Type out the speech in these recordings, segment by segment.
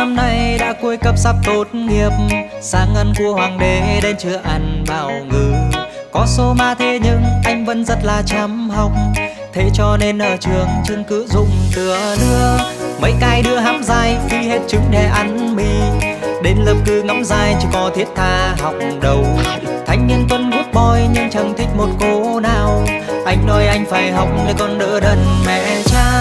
năm nay đã cuối cấp sắp tốt nghiệp, sáng ăn của hoàng đế đến chưa ăn bao ngừ. Có số ma thế nhưng anh vẫn rất là chăm học, thế cho nên ở trường chừng cứ dùng tựa đưa. Mấy cái đưa hám dai phi hết trứng để ăn mì, đến lớp cứ ngắm dai chỉ có thiết tha học đầu. Thanh niên Tuấn good boy nhưng chẳng thích một cô nào, anh nói anh phải học để còn đỡ đần mẹ cha.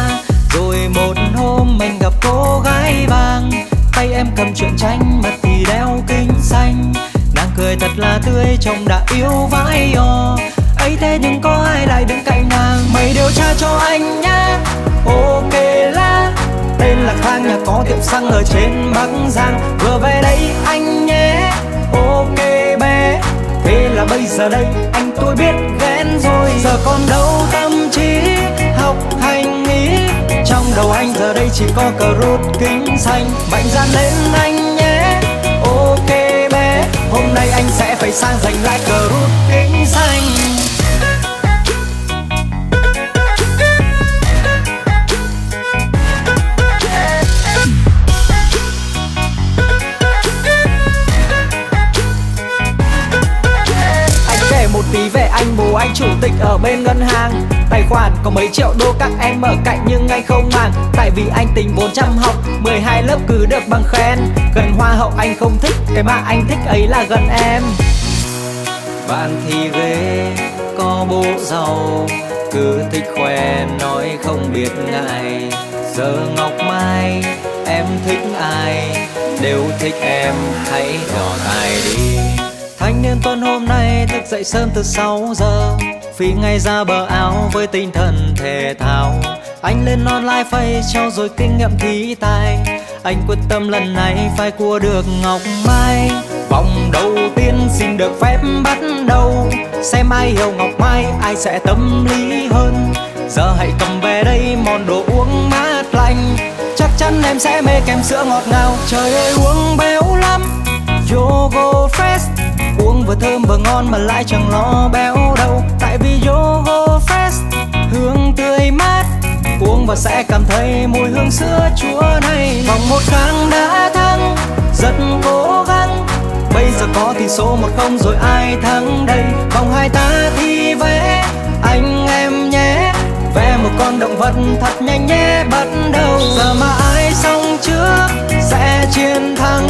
Rồi một hôm mình gặp cô gái vàng, tay em cầm truyện tranh, mặt thì đeo kính xanh. Nàng cười thật là tươi, trông đã yêu vãi o ấy, thế nhưng có ai lại đứng cạnh nàng? Mày điều tra cho anh nhá, ok là tên là Khang, nhà có tiệm xăng ở trên Bắc Giang, vừa về đây anh nhé, ok bé. Thế là bây giờ đây anh tôi biết ghen rồi, giờ còn đâu tâm trí học hành nghĩ, trong đầu anh giờ đây chỉ có cờ rút kính xanh. Mạnh dạn lên anh nhé, ok bé, hôm nay anh sẽ phải sang giành lại cờ rút kính xanh. Tí về anh bố anh chủ tịch ở bên ngân hàng, tài khoản có mấy triệu đô các em ở cạnh nhưng anh không màng. Tại vì anh tính 400 học 12 lớp cứ được bằng khen, gần hoa hậu anh không thích, cái mà anh thích ấy là gần em. Bạn thì ghê có bố giàu, cứ thích khoe nói không biết ngại. Giờ Ngọc Mai em thích ai, nếu thích em hãy đòi ai đi. Thanh niên Tuấn hôm nay thức dậy sớm từ 6 giờ, phi ngay ra bờ áo với tinh thần thể thao. Anh lên online face trao dồi kinh nghiệm thí tài, anh quyết tâm lần này phải cua được Ngọc Mai. Vòng đầu tiên xin được phép bắt đầu, xem ai hiểu Ngọc Mai ai sẽ tâm lý hơn. Giờ hãy cầm về đây món đồ uống mát lạnh, chắc chắn em sẽ mê kèm sữa ngọt ngào. Trời ơi uống béo lắm YogoFresh, uống vừa thơm vừa ngon mà lại chẳng lo béo đâu. Tại vì YogoFresh hương tươi mát, uống và sẽ cảm thấy mùi hương sữa chua này. Vòng một Khang đã thắng, rất cố gắng, bây giờ có tỷ số 1-0 rồi ai thắng đây. Vòng hai ta thi vẽ anh em nhé, vẽ một con động vật thật nhanh nhé, bắt đầu. Giờ mà ai xong trước sẽ chiến thắng,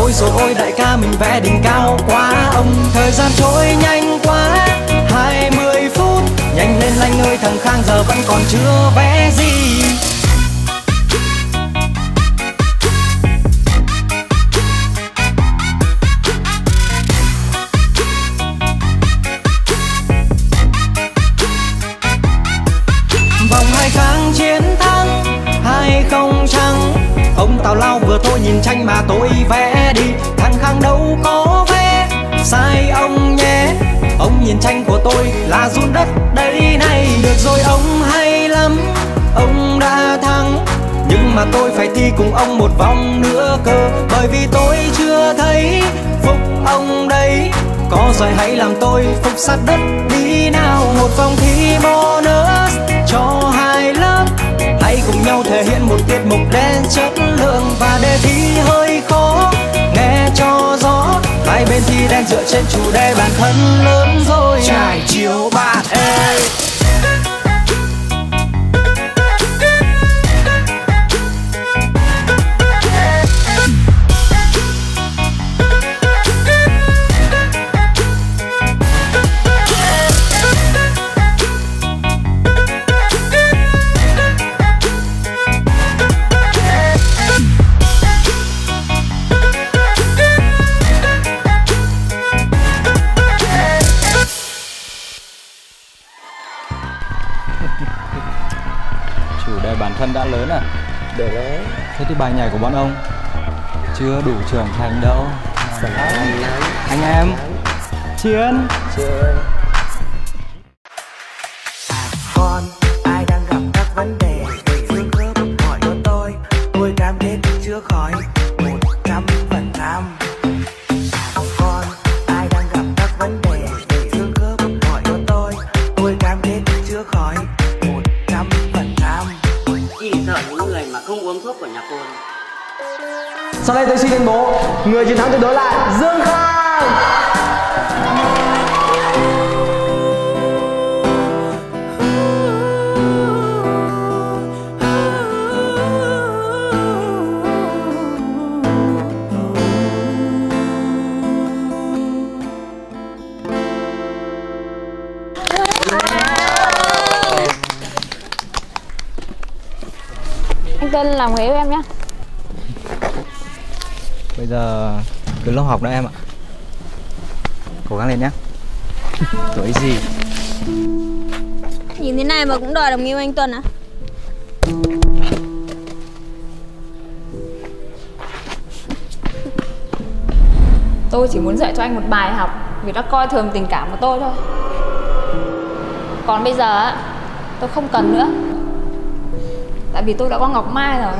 ôi rồi ôi đại ca mình vẽ đỉnh cao quá ông. Thời gian trôi nhanh quá 20 phút, nhanh lên anh ơi thằng Khang giờ vẫn còn chưa vẽ gì. Vòng hai Khang chiến thắng 2-0 trắng, ông Tào Lao vừa thôi nhìn tranh mà tôi vẽ đi. Thằng Khang đâu có vẽ sai ông nhé, ông nhìn tranh của tôi là run đất đây này. Được rồi ông hay lắm, ông đã thắng, nhưng mà tôi phải thi cùng ông một vòng nữa cơ, bởi vì tôi chưa thấy phục ông đấy. Có giỏi hãy làm tôi phục sát đất đi nào. Một vòng thi bonus cho hai lớp, hãy cùng nhau thể hiện một tiết mục đen chất lượng. Và đề thi hơi khó nghe cho rõ, hai bên thi đang dựa trên chủ đề bản thân lớn rồi. Trải chiếu bạn ơi, đã lớn à? Để đấy. Thế thì bài nhảy của bọn ông chưa đủ trưởng thành đâu. Anh em chiến. Con ai đang gặp các vấn đề về xương khớp hỏi cho tôi, tôi cam kết chữa khỏi 100%. Con ai đang gặp các vấn đề về xương khớp hỏi cho tôi cam kết chữa khỏi. Không uống thuốc của nhà côn. Sau đây tôi xin tuyên bố người chiến thắng tuyệt đối là Dương Khang. Anh tin làm hiểu em nhé. Bây giờ cứ lo học nữa em ạ. Cố gắng lên nhé. Tuổi gì? Nhìn thế này mà cũng đòi đồng yêu anh Tuấn à? Tôi chỉ muốn dạy cho anh một bài học vì đã coi thường tình cảm của tôi thôi. Còn bây giờ tôi không cần nữa. Tại vì tôi đã có Ngọc Mai rồi.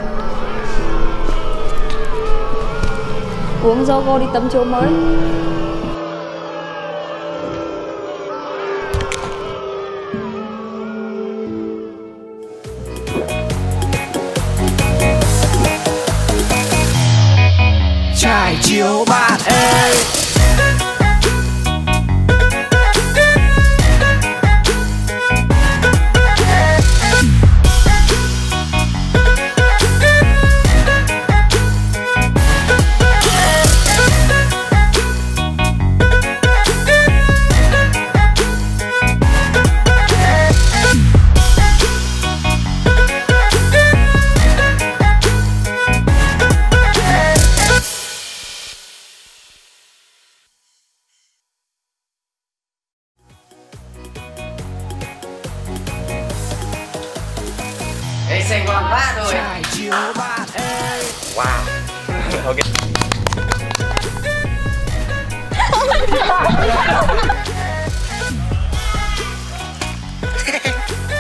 Uống Yogo đi tắm chỗ mới. Trải chiều bạn ơi. Sành vàng bát rồi. Wow. Ok.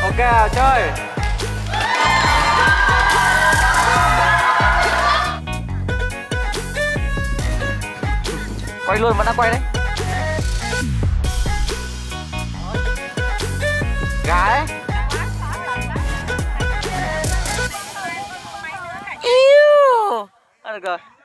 Ok, chơi. Quay luôn, vẫn đang quay đấy. Gái. Được rồi.